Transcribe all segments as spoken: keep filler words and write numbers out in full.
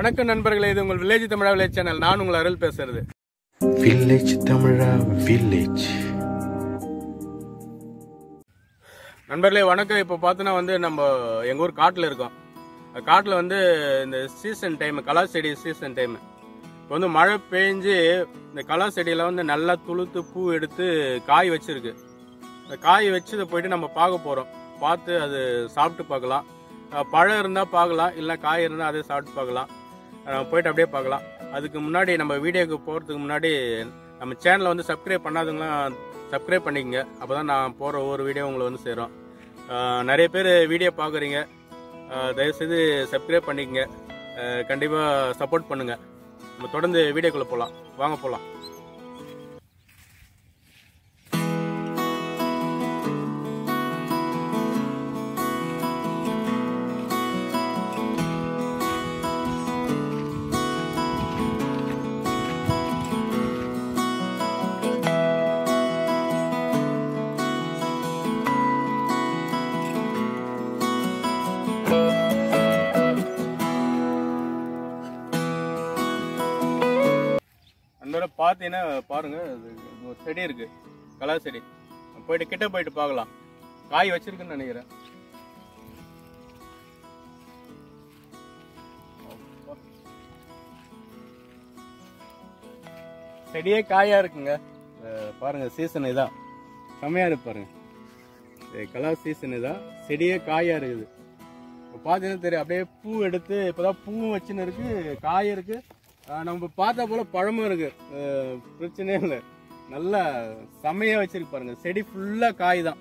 வணக்கம் நண்பர்களே, இது உங்கள் வில்லேஜ் தமிழா வில்லேஜ் சேனல். நான் உங்கள் அருள் பேசுறது. வில்லேஜ் தமிழா வில்லேஜ் நண்பர்களே வணக்கம். இப்போ பார்த்தோன்னா வந்து நம்ம எங்கள் ஊர் காட்டில் இருக்கோம். காட்டில் வந்து இந்த சீசன் டைம் கலா செடி சீசன் டைம் இப்போ வந்து மழை பெஞ்சு இந்த கலா செடியில் வந்து நல்லா துளுத்து பூ எடுத்து காய் வச்சிருக்கு. இந்த காய் வச்சு இதை போயிட்டு நம்ம பார்க்க போகிறோம். பார்த்து அது சாப்பிட்டு பார்க்கலாம். பழம் இருந்தால் பார்க்கலாம், இல்லை காய் இருந்தால் அதே சாப்பிட்டு பார்க்கலாம். போயிட்டு அப்படியே பார்க்கலாம். அதுக்கு முன்னாடி நம்ம வீடியோக்கு போகிறதுக்கு முன்னாடி நம்ம சேனலை வந்து சப்ஸ்கிரைப் பண்ணாதவங்களாம் சப்ஸ்கிரைப் பண்ணிக்கங்க. அப்போ தான் நான் போகிற ஒவ்வொரு வீடியோ உங்களை வந்து சேரும். நிறைய பேர் வீடியோ பார்க்குறீங்க, தயவுசெய்து சப்ஸ்கிரைப் பண்ணிக்கங்க. கண்டிப்பாக சப்போர்ட் பண்ணுங்கள். நம்ம தொடர்ந்து வீடியோக்குள்ளே போகலாம். வாங்க போகலாம். பார்த்தீங்கன்னா பாருங்க, செடி இருக்கு கலா செடி. போயிட்டு கிட்ட போயிட்டு பார்க்கலாம். காய் வச்சிருக்குன்னு நினைக்கிறேன். செடியே காயா இருக்குங்க. பாருங்க சீசன் இதான், செம்மையா இருக்கு பாருங்க. கலா சீசன் இதான், செடியே காயா இருக்குது. பார்த்தீங்கன்னா தெரியும், அப்படியே பூ எடுத்து இப்பதான் பூவும் வச்சுன்னு இருக்கு, காய் இருக்கு. நம்ம பார்த்தா போல பழமும் இருக்கு, பிரச்சனையும் இல்லை. நல்லா செம்மையா வச்சிருக்கு பாருங்க. செடி ஃபுல்லா காய் தான்,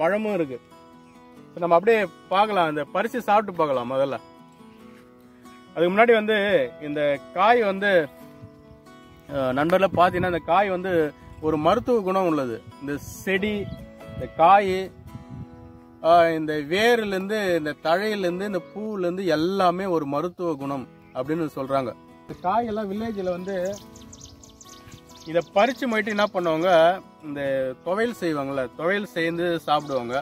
பழமும் இருக்கு. நம்ம அப்படியே பார்க்கலாம், இந்த பறிச்சு சாப்பிட்டு பார்க்கலாம் முதல்ல. அதுக்கு முன்னாடி வந்து இந்த காய் வந்து நண்பர்ல பார்த்தீங்கன்னா இந்த காய் வந்து ஒரு மருத்துவ குணம் உள்ளது. இந்த செடி, இந்த காய், இந்த வேர்லேருந்து இந்த தழையிலேருந்து இந்த பூவிலேருந்து எல்லாமே ஒரு மருத்துவ குணம் அப்படின்னு சொல்றாங்க. இந்த காயெல்லாம் வில்லேஜில் வந்து இதை பறித்து மட்டும் என்ன பண்ணுவாங்க, இந்த துவையல் செய்வாங்கள்ல, துவையல் சேர்ந்து சாப்பிடுவாங்க.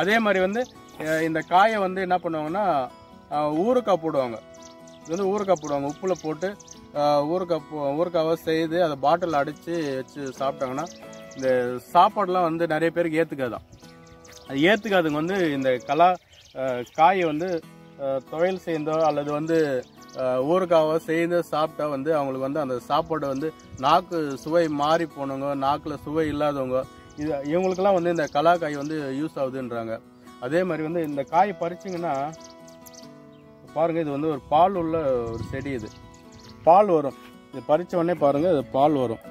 அதே மாதிரி வந்து இந்த காயை வந்து என்ன பண்ணுவாங்கன்னா ஊறுக்காய் போடுவாங்க. இது வந்து ஊறுக்காய் போடுவாங்க, உப்பில் போட்டு ஊறுக்காய் போ ஊறுக்காவை செய்து அதை பாட்டில் அடித்து வச்சு சாப்பிட்டாங்கன்னா இந்த சாப்பாடெலாம் வந்து நிறைய பேருக்கு ஏற்றுக்காதான். அது ஏற்றுக்காதுங்க வந்து இந்த கலா காயை வந்து துவையல் சேர்ந்தோ அல்லது வந்து ஊறுக்காவோ சேர்ந்து சாப்பிட்டா வந்து அவங்களுக்கு வந்து அந்த சாப்பாடு வந்து நாக்கு சுவை மாறி போனவங்க, நாக்கில் சுவை இல்லாதவங்க, இது இவங்களுக்கெல்லாம் வந்து இந்த கலாக்காய் வந்து யூஸ் ஆகுதுன்றாங்க. அதே மாதிரி வந்து இந்த காய் பறிச்சிங்கன்னா பாருங்கள், இது வந்து ஒரு பால் உள்ள ஒரு செடி. இது பால் வரும், இது பறித்த உடனே பாருங்கள் இது பால் வரும்.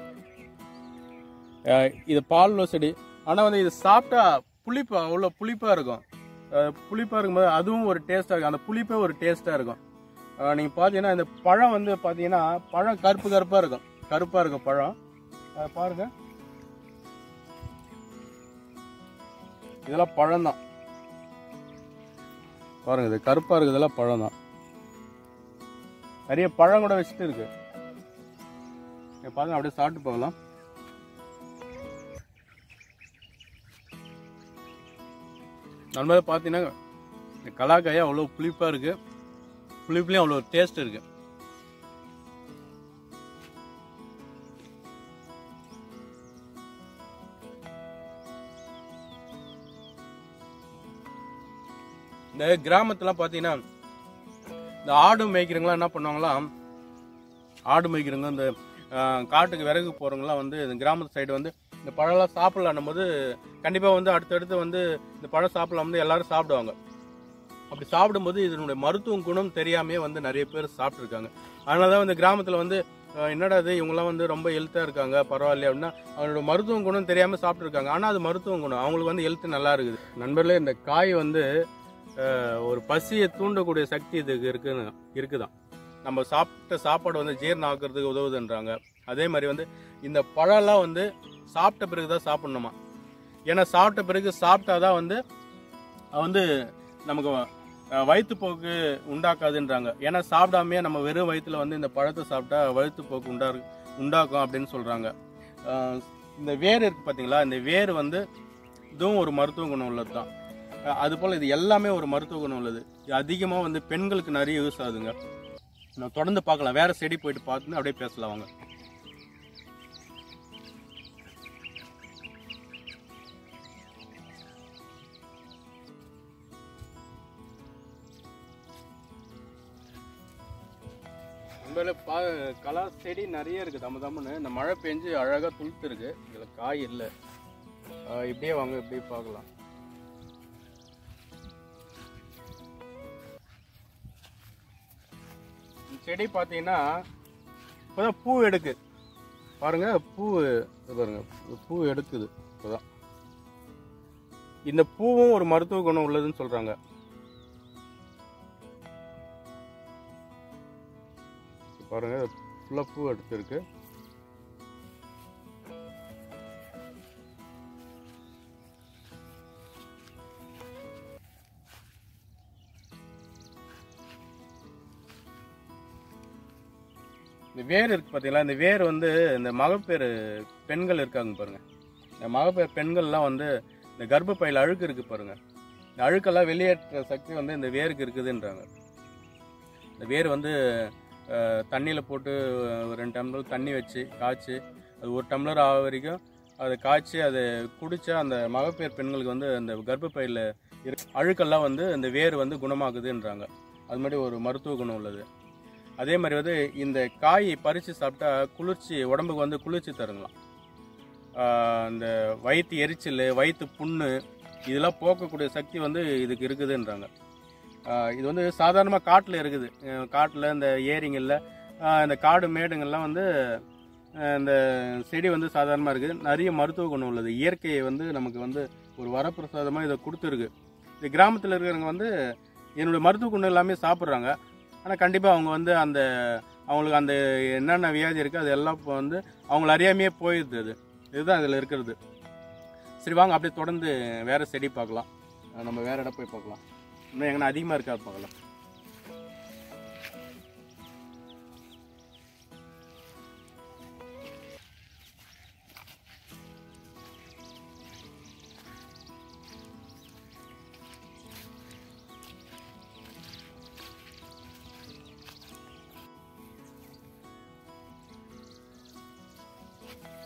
இது பால் உள்ள செடி. ஆனால் வந்து இது சாப்பிட்டா புளிப்பு, அவ்வளோ புளிப்பாக இருக்கும். புளிப்பாக இருக்கும்போது அதுவும் ஒரு டேஸ்ட்டாக இருக்கும். அந்த புளிப்பே ஒரு டேஸ்ட்டாக இருக்கும். நீங்கள் பார்த்தீங்கன்னா இந்த பழம் வந்து பார்த்தீங்கன்னா பழம் கருப்பு கருப்பாக இருக்கும், கருப்பாக இருக்கும் பழம். அதை பாருங்கள், இதெல்லாம் பழம்தான் பாருங்கள். இது கருப்பாக இருக்குது, இதெல்லாம் பழம் தான். நிறைய பழம் கூட வச்சுட்டு இருக்கு. நீங்கள் பாருங்கள், அப்படியே சாப்பிட்டு போகலாம். நம்மளே பார்த்தீங்கன்னா இந்த கலாக்காய் அவ்வளோ புளிப்பாக இருக்குது, புளிப்புலையும் அவ்வளோ டேஸ்ட் இருக்கு. இந்த கிராமத்துல பாத்தீங்கன்னா இந்த ஆடு மேய்க்கிறவங்களாம் என்ன பண்ணுவாங்களா, ஆடு மேய்க்கிறவங்க, இந்த காட்டுக்கு விறகு போறவங்களாம் வந்து இந்த கிராமத்து சைடு வந்து இந்த பழம்லாம் சாப்பிடலான்னும் போது கண்டிப்பா வந்து அடுத்தடுத்து வந்து இந்த பழம் சாப்பிடலாம் வந்து எல்லாரும் சாப்பிடுவாங்க. அப்படி சாப்பிடும்போது இதனுடைய மருத்துவ குணம் தெரியாமே வந்து நிறைய பேர் சாப்பிட்ருக்காங்க. அதனால தான் வந்து கிராமத்தில் வந்து என்னடா இது இவங்களாம் வந்து ரொம்ப ஹெல்த்தாக இருக்காங்க பரவாயில்ல அப்படின்னா அவங்களோட மருத்துவ குணம் தெரியாமல் சாப்பிட்ருக்காங்க. ஆனால் அது மருத்துவ குணம், அவங்களுக்கு வந்து ஹெல்த் நல்லா இருக்குது. நண்பர்களே, இந்த காய் வந்து ஒரு பசியை தூண்டக்கூடிய சக்தி இதுக்கு இருக்குன்னு இருக்குதான். நம்ம சாப்பிட்ட சாப்பாடு வந்து ஜீரணம் ஆக்கிறதுக்கு உதவுதுன்றாங்க. அதே மாதிரி வந்து இந்த பழம்லாம் வந்து சாப்பிட்ட பிறகு தான் சாப்பிட்ணுமா, ஏன்னா சாப்பிட்ட பிறகு சாப்பிட்டா தான் வந்து வந்து நமக்கு வயிற்றுப்போக்கு உண்டாக்காதுன்றாங்க. ஏன்னா சாப்பிடாமையே நம்ம வெறும் வயிற்றுல வந்து இந்த பழத்தை சாப்பிட்டா வயிற்றுப்போக்கு உண்டா உண்டாக்கும் அப்படின்னு சொல்கிறாங்க. இந்த வேர் இருக்குது பார்த்தீங்களா, இந்த வேர் வந்து இதுவும் ஒரு மருத்துவ குணம் உள்ளது தான். அதுபோல் இது எல்லாமே ஒரு மருத்துவ குணம் உள்ளது. அதிகமாக வந்து பெண்களுக்கு நிறைய யூஸ் ஆகுதுங்க. நான் தொடர்ந்து பார்க்கலாம். வேற செடி போயிட்டு பார்த்து அப்படியே பேசலாம் வாங்க. உண்மையில பா கலா செடி நிறைய இருக்குது. தம்ம தம்முன்னு இந்த மழை பெஞ்சு அழகாக துளுத்துருக்கு. இதில் காய் இல்லை. இப்படியே வாங்க, இப்படியே பார்க்கலாம். செடி பார்த்தீங்கன்னா இப்போதான் பூ எடுக்கு பாருங்க. பூ பாருங்க, பூ எடுக்குது இப்போதான். இந்த பூவும் ஒரு மருத்துவ குணம் உள்ளதுன்னு சொல்றாங்க. பாருங்க, ஃபுல்லா பூ எடுத்துருக்கு. இந்த வேர் இருக்குது பார்த்தீங்களா? இந்த வேர் வந்து இந்த மகப்பேறு பெண்கள் இருக்காங்க பாருங்கள். இந்த மகப்பேறு பெண்கள்லாம் வந்து இந்த கர்ப்பப்பையில் அழுக்கு இருக்குது பாருங்கள். இந்த அழுக்கெல்லாம் வெளியேற்ற சக்தி வந்து இந்த வேருக்கு இருக்குதுன்றாங்க. இந்த வேர் வந்து தண்ணியில் போட்டு ஒரு ரெண்டு டம்ளர் தண்ணி வச்சு காய்ச்சி அது ஒரு டம்ளர் ஆக வரைக்கும் அதை காய்ச்சி அதை குடித்தா அந்த மகப்பேறு பெண்களுக்கு வந்து அந்த கர்ப்பப்பையில் இருக்க அழுக்கெல்லாம் வந்து இந்த வேர் வந்து குணமாகுதுன்றாங்க. அது மாதிரி ஒரு மருத்துவ குணம் உள்ளது. அதே மாதிரி வந்து இந்த காயை பறித்து சாப்பிட்டா குளிர்ச்சி உடம்புக்கு வந்து குளிர்ச்சி தருங்களாம். இந்த வயிற்று எரிச்சல், வயிற்று புண்ணு இதெல்லாம் போக்கக்கூடிய சக்தி வந்து இதுக்கு இருக்குதுன்றாங்க. இது வந்து சாதாரணமாக காட்டில் இருக்குது. காட்டில் இந்த ஏரிங்களில் இந்த காடு மேடுங்கள்லாம் வந்து இந்த செடி வந்து சாதாரணமாக இருக்குது. நிறைய மருத்துவ குணம் உள்ளது. இயற்கையை வந்து நமக்கு வந்து ஒரு வரப்பிரசாதமாக இதை கொடுத்துருக்கு. இந்த கிராமத்தில் இருக்கிறவங்க வந்து என்னுடைய மருத்துவ குணம் எல்லாமே சாப்பிட்றாங்க. ஆனால் கண்டிப்பாக அவங்க வந்து அந்த அவங்களுக்கு அந்த என்னென்ன வியாதி இருக்குது அது எல்லாம் இப்போ வந்து அவங்கள அறியாமையே போயிடுது. அது இதுதான் இதில் இருக்கிறது. சரி வாங்க, அப்படியே தொடர்ந்து வேறு செடி பார்க்கலாம். நம்ம வேறு இடம் போய் பார்க்கலாம். இன்னும் எங்கன்னா அதிகமாக இருக்கா பார்க்கலாம்.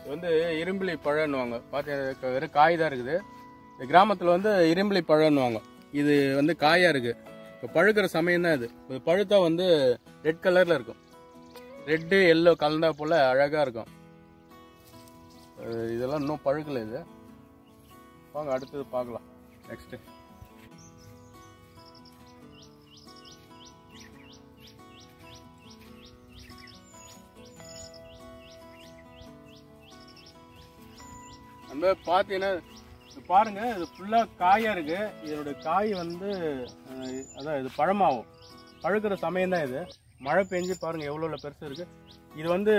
வந்து இரும்பிளி பழன்னுவாங்க. பார்த்து வெறும் காய் தான் இருக்குது. இந்த கிராமத்தில் வந்து இரும்பிளி பழன்னுவாங்க. இது வந்து காயாக இருக்குது. இப்போ பழுக்கிற சமயம் தான் இது. இது பழுத்தா வந்து ரெட் கலரில் இருக்கும். ரெட்டு எல்லோ கலந்தா போல் அழகாக இருக்கும். இதெல்லாம் இன்னும் பழுக்கலை. இது வாங்க அடுத்தது பார்க்கலாம். நெக்ஸ்ட்டு நம்ம பார்த்தீங்கன்னா பாருங்கள், இது ஃபுல்லாக காயாக இருக்குது. இதனுடைய காய் வந்து அதான் இது பழமாகும். பழுக்கிற சமயம்தான் இது. மழை பெஞ்சு பாருங்கள் எவ்வளோ பெருசு இருக்குது. இது வந்து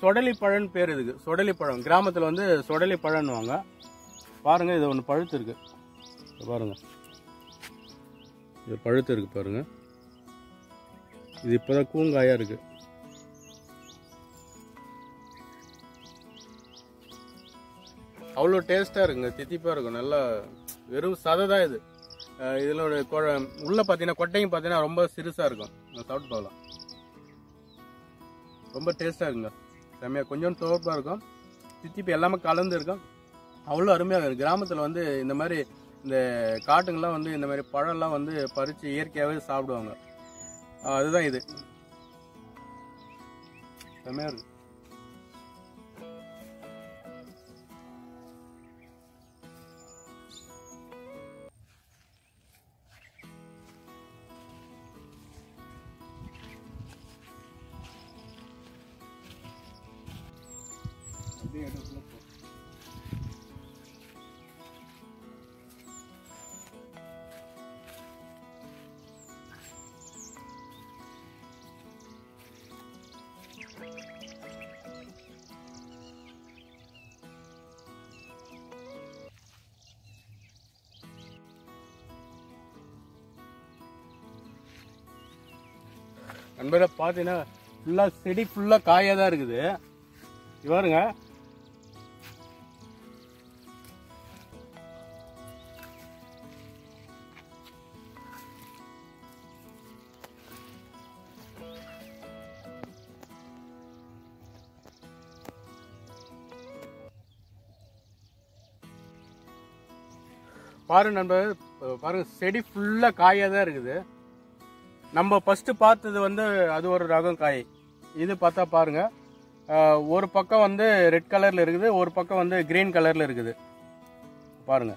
சொடலி பழன்னு பேர் இதுக்கு. சொடலி பழம் கிராமத்தில் வந்து சொடலி பழன்னுவாங்க. பாருங்கள், இது ஒன்று பழுத்து இருக்குது. பாருங்கள், இது பழுத்து இருக்குது. பாருங்கள், இது இப்போ தான் கூங்காயாக இருக்குது. அவ்வளோ டேஸ்ட்டாக இருக்குங்க. தித்திப்பாக இருக்கும். நல்லா வெறும் சதை தான் இது. இதில் ஒரு கொ உள்ளே பார்த்தீங்கன்னா கொட்டையும் பார்த்தீங்கன்னா ரொம்ப சிறுசாக இருக்கும். நான் சாப்பிட்டு பார்க்கலாம். ரொம்ப டேஸ்ட்டாக இருக்குங்க. செம்மையாக கொஞ்சம் துவப்பாக இருக்கும். தித்திப்பு எல்லாமே கலந்து இருக்கும். அவ்வளோ அருமையாக இருக்குது. கிராமத்தில் வந்து இந்த மாதிரி இந்த காட்டுங்கள்லாம் வந்து இந்த மாதிரி பழம்லாம் வந்து பறித்து இயற்கையாகவே சாப்பிடுவாங்க. அதுதான் இது. செம்மையாக இருக்குது. நண்பரை பார்த்தீங்கன்னா ஃபுல்லாக செடி ஃபுல்லாக காயாக தான் இருக்குது. இவருங்க பாருங்க நண்பர்களே, பாருங்க செடி ஃபுல்லா காயா தான் இருக்குது. நம்ம ஃபர்ஸ்ட் பார்த்தது வந்து அது ஒரு ரகம் காய். இது பார்த்தா பாருங்க, ஒரு பக்கம் வந்து ரெட் கலர்ல இருக்குது, ஒரு பக்கம் வந்து கிரீன் கலர்ல இருக்குது. பாருங்க,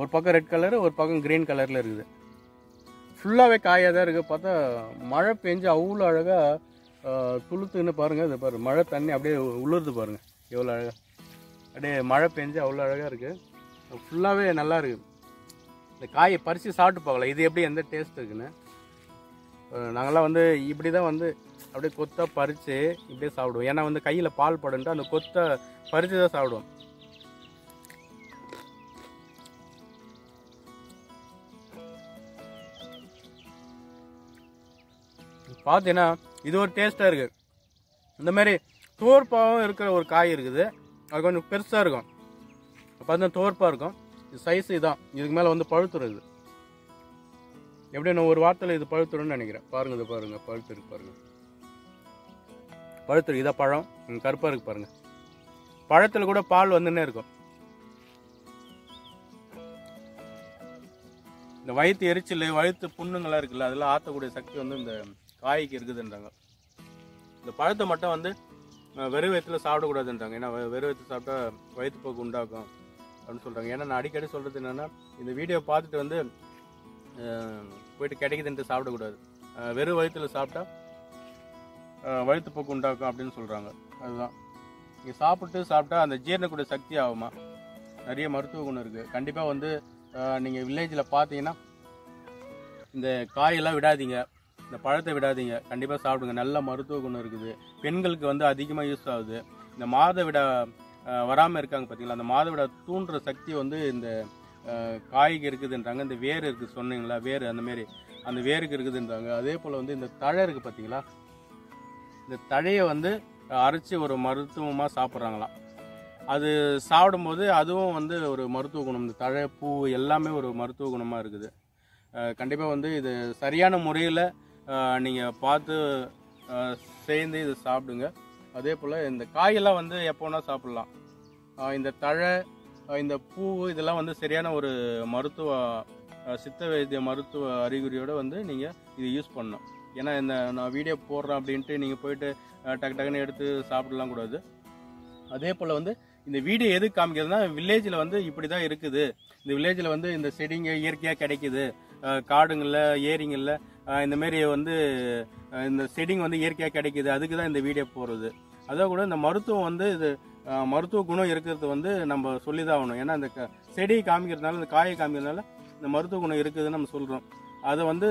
ஒரு பக்கம் ரெட் கலர், ஒரு பக்கம் கிரீன் கலர்ல இருக்குது. ஃபுல்லாவே காயா தான் இருக்கு. பார்த்தா மழை பெஞ்சு அவ்வளோ அழகா துளுத்துன்னு பாருங்க. இது பாருங்க, மழை தண்ணி அப்படியே உளுருது பாருங்க, எவ்வளோ அழகா அப்படியே மழை பெஞ்சு அவ்வளோ அழகா இருக்கு. ஃபுல்லாவே நல்லா இருக்கு. இந்த காயை பறித்து சாப்பிட்டு பார்க்கலாம், இது எப்படி எந்த டேஸ்ட் இருக்குன்னு. நாங்கள்லாம் வந்து இப்படி தான் வந்து அப்படியே கொத்தை பறித்து இப்படியே சாப்பிடுவோம். ஏன்னா வந்து கையில் பால் படுன்ட்டு அந்த கொத்தை பறித்து தான் சாப்பிடுவோம். பார்த்தீங்கன்னா இது ஒரு டேஸ்ட்டாக இருக்குது. இந்த மாதிரி தோற்பாகவும் இருக்கிற ஒரு காய் இருக்குது, அது கொஞ்சம் பெருசாக இருக்கும். பார்த்தீங்கன்னா தோற்பாக இருக்கும். இது சைஸ் இதான், இதுக்கு மேலே வந்து பழுத்துருது. எப்படி நான் ஒரு வாரத்தில் இது பழுத்துருன்னு நினைக்கிறேன். பாருங்க, இது பாருங்க, பழுத்துருக்கு பாருங்க, பழுத்துருக்கு. இதான் பழம், கருப்பாக இருக்கு பாருங்க. பழத்தில் கூட பால் வந்துன்னே இருக்கும். இந்த வயிற்று எரிச்சல், வயிற்று புண்ணுங்களாம் இருக்குல்ல, அதெல்லாம் ஆற்றக்கூடிய சக்தி வந்து இந்த காய்க்கு இருக்குதுன்றாங்க. இந்த பழத்தை மட்டும் வந்து வெறும் வயிற்றுல சாப்பிடக்கூடாதுன்றாங்க. ஏன்னா வெறும் வயிற்று சாப்பிட்டா வயிற்றுப்போக்கு உண்டாக்கும் அப்படின்னு சொல்கிறாங்க. ஏன்னா நான் அடிக்கடி சொல்கிறது என்னென்னா, இந்த வீடியோ பார்த்துட்டு வந்து போயிட்டு கிடைக்குதுன்ட்டு சாப்பிடக்கூடாது. வெறும் வயிற்றுல சாப்பிட்டா வயிற்றுப்போக்கு உண்டாக்கும் அப்படின்னு சொல்கிறாங்க. அதுதான் இங்கே சாப்பிட்டு சாப்பிட்டா அந்த ஜீரணக்கூடிய சக்தி ஆகுமா, நிறைய மருத்துவ குணம் இருக்குது. கண்டிப்பாக வந்து நீங்கள் வில்லேஜில் பார்த்தீங்கன்னா இந்த காயெல்லாம் விடாதீங்க, இந்த பழத்தை விடாதீங்க, கண்டிப்பாக சாப்பிடுங்க. நல்ல மருத்துவ குணம் இருக்குது. பெண்களுக்கு வந்து அதிகமாக யூஸ் ஆகுது. இந்த மாதவிடா வராமல் இருக்காங்க பார்த்தீங்களா, அந்த மாதவிடா தூண்டுற சக்தி வந்து இந்த காய்க்கு இருக்குதுன்றாங்க. இந்த வேர் இருக்குது சொன்னீங்களா, வேர் அந்தமாரி அந்த வேருக்கு இருக்குதுன்றாங்க. அதே போல் வந்து இந்த தழை இருக்குது பார்த்தீங்களா, இந்த தழையை வந்து அரைச்சி ஒரு மருத்துவமாக சாப்பிட்றாங்களாம். அது சாப்பிடும்போது அதுவும் வந்து ஒரு மருத்துவ குணம். இந்த தழை, பூ எல்லாமே ஒரு மருத்துவ குணமாக இருக்குது. கண்டிப்பாக வந்து இது சரியான முறையில் நீங்கள் பார்த்து சேர்ந்து இதை சாப்பிடுங்க. அதே போல் இந்த காயெல்லாம் வந்து எப்போனா சாப்பிட்லாம். இந்த தழை, இந்த பூ, இதெல்லாம் வந்து சரியான ஒரு மருத்துவ சித்த வைத்திய மருத்துவ அறிகுறியோடு வந்து நீங்கள் இது யூஸ் பண்ணணும். ஏன்னா இந்த நான் வீடியோ போடுறேன் அப்படின்ட்டு நீங்கள் போயிட்டு டக்கு டக்குன்னு எடுத்து சாப்பிடலாம் கூடாது. அதே போல் வந்து இந்த வீடியோ எது காமிக்கிறதுனா, வில்லேஜில் வந்து இப்படி தான் இருக்குது, இந்த வில்லேஜில் வந்து இந்த செடிங்க இயற்கையாக கிடைக்குது, காடுங்களில் ஏரிங்களில் இந்தமாரி வந்து இந்த செடிங்க வந்து இயற்கையாக கிடைக்குது, அதுக்கு தான் இந்த வீடியோ போடுறது. அதே கூட இந்த மருத்துவம் வந்து இது மருத்துவ குணம் இருக்கிறது வந்து நம்ம சொல்லி தான் ஆகணும். ஏன்னா இந்த செடியை காமிக்கிறதுனால, இந்த காயை காமிக்கிறதுனால இந்த மருத்துவ குணம் இருக்குதுன்னு நம்ம சொல்கிறோம். அதை வந்து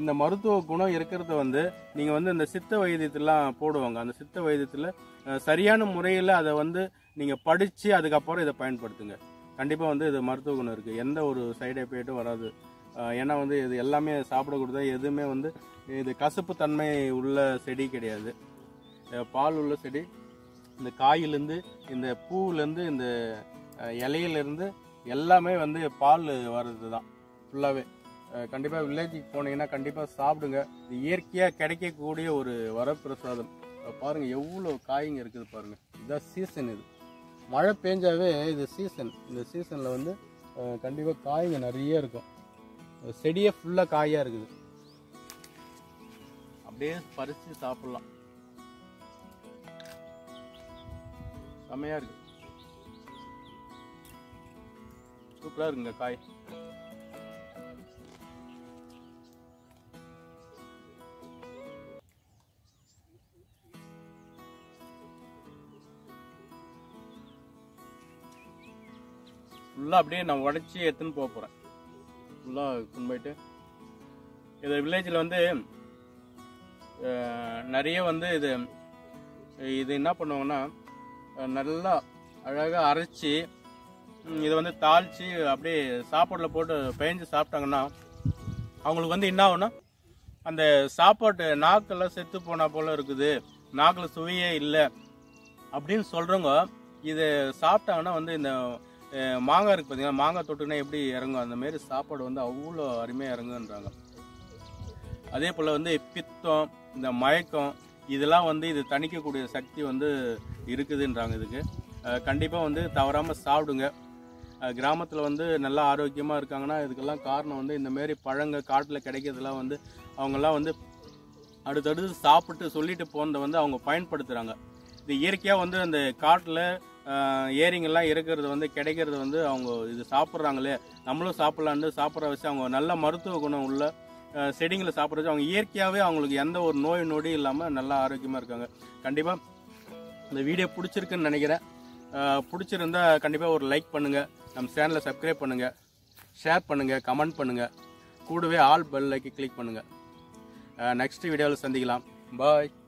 இந்த மருத்துவ குணம் இருக்கிறத வந்து நீங்கள் வந்து இந்த சித்த வைத்தியத்திலாம் போடுவாங்க. அந்த சித்த வைத்தியத்தில் சரியான முறையில் அதை வந்து நீங்கள் படித்து அதுக்கப்புறம் இதை பயன்படுத்துங்க. கண்டிப்பாக வந்து இது மருத்துவ குணம் இருக்குது, எந்த ஒரு சைடு எஃபெக்ட்டும் வராது. ஏன்னா வந்து இது எல்லாமே சாப்பிடக்கூடாது, எதுவுமே வந்து இது கசப்பு தன்மை உள்ள செடி கிடையாது. பால் உள்ள செடி. இந்த காயிலேருந்து, இந்த பூவிலேருந்து, இந்த இலையிலேருந்து எல்லாமே வந்து பால் வர்றது தான் ஃபுல்லாகவே. கண்டிப்பாக வில்லேஜுக்கு போனீங்கன்னா கண்டிப்பாக சாப்பிடுங்க. இது இயற்கையாக கிடைக்கக்கூடிய ஒரு வரப்பிரசாதம். பாருங்கள் எவ்வளோ காய்ங்க இருக்குது பாருங்கள். இதுதான் சீசன். இது மழை பெஞ்சாவே இது சீசன். இந்த சீசனில் வந்து கண்டிப்பாக காய்ங்க நிறைய இருக்கும். செடியே ஃபுல்லாக காயாக இருக்குது. அப்படியே பறித்து சாப்பிட்லாம், செம்மையாக இருக்குது, சூப்பராக இருக்குங்க காய். ஃபுல்லாக அப்படியே நான் உடச்சி எடுத்துன்னு போக போகிறேன். ஃபுல்லாக கொண்டு போயிட்டு இது வில்லேஜில் வந்து நிறைய வந்து இது இது என்ன பண்ணுவாங்கன்னா, நல்லா அழகாக அரைச்சி இதை வந்து தாளித்து அப்படியே சாப்பாட்டில் போட்டு பெஞ்சு சாப்பிட்டாங்கன்னா அவங்களுக்கு வந்து என்ன ஆகும்னா, அந்த சாப்பாட்டு நாக்கெல்லாம் செத்து போனால் போல் இருக்குது, நாக்கில் சுவையே இல்லை அப்படின்னு சொல்கிறவங்க இதை சாப்பிட்டாங்கன்னா வந்து இந்த மாங்காய் இருக்குது பார்த்தீங்கன்னா, மாங்காய் தொட்டுனா எப்படி இறங்கும் அந்தமாரி சாப்பாடு வந்து அவ்வளோ அருமையாக இறங்குன்றாங்க. அதே போல் வந்து பித்தம், இந்த மயக்கம், இதெல்லாம் வந்து இது தணிக்கக்கூடிய சக்தி வந்து இருக்குதுன்றாங்க. இதுக்கு கண்டிப்பாக வந்து தவறாமல் சாப்பிடுங்க. கிராமத்துல வந்து நல்ல ஆரோக்கியமா இருக்காங்கனா இதுக்கெல்லாம் காரணம் வந்து இந்த மாதிரி பழங்க காட்டுல கிடைக்கிறதெல்லாம் வந்து அவங்கலாம் வந்து அடுத்து சாப்பிட்டு சொல்லிட்டு போனத வந்து அவங்க பயன்படுத்துறாங்க। இது இயற்கையா வந்து அந்த காட்டுல ஏரிங் எல்லாம் இருக்குறது வந்து கிடைக்கிறது வந்து அவங்க இது சாப்பிடுறாங்களே நம்மளும் சாப்பிடலாம்னு சாப்பிற வச்சு அவங்க நல்ல மருத்துவ குணம் உள்ள செடிங்களை சாப்பிடுறது அவங்க இயற்கையாவே அவங்களுக்கு எந்த ஒரு நோய் நொடி இல்லாம நல்ல ஆரோக்கியமா இருக்காங்க। கண்டிப்பா இந்த வீடியோ பிடிச்சிருக்குன்னு நினைக்கிறேன்। பிடிச்சிருந்தா கண்டிப்பா ஒரு லைக் பண்ணுங்க, நம்ம சேனலை சப்ஸ்கிரைப் பண்ணுங்க, ஷேர் பண்ணுங்க, கமெண்ட் பண்ணுங்க, கூடவே ஆல் பெல் ஐக்கனை கிளிக் பண்ணுங்க। நெக்ஸ்ட் வீடியோல சந்திக்கலாம், பாய்।